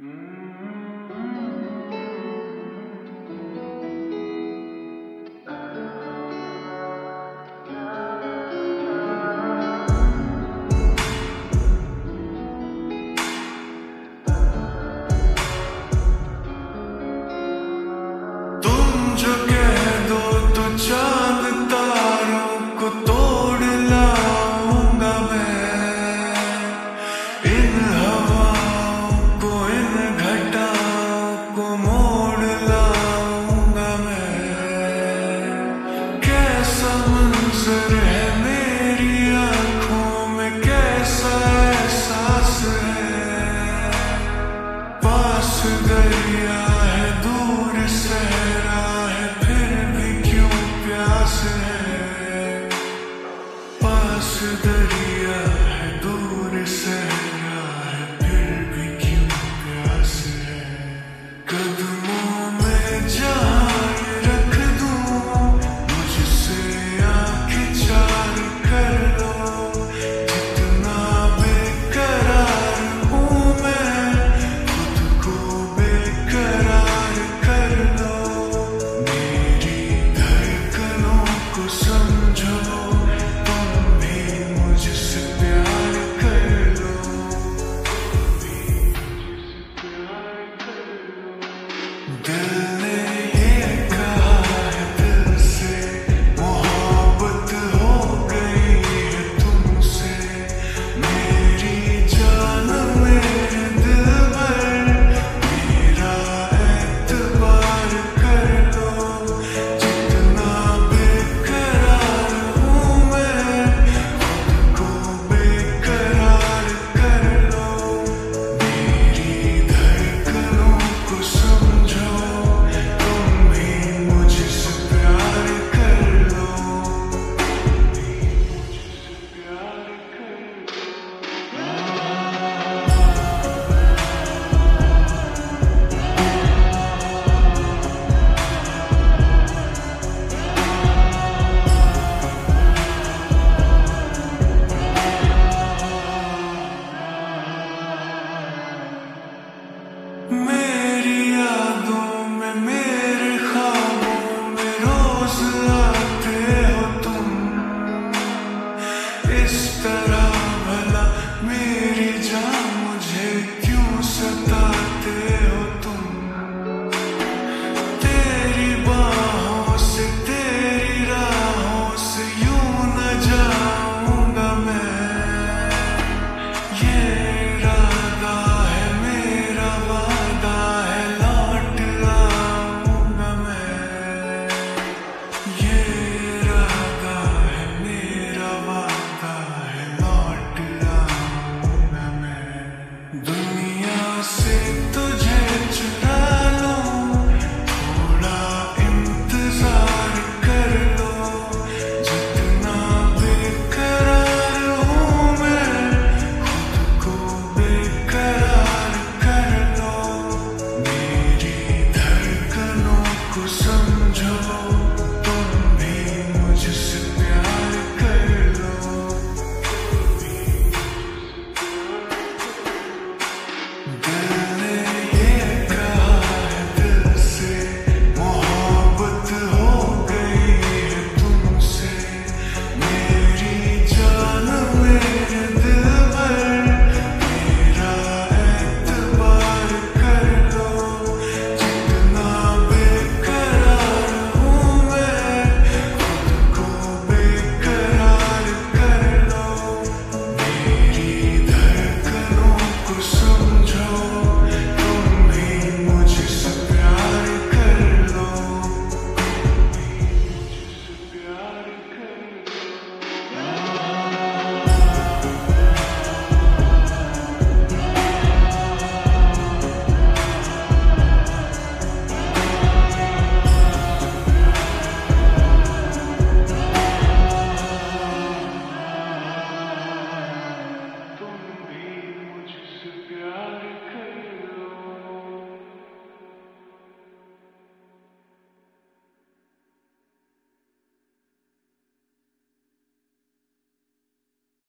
In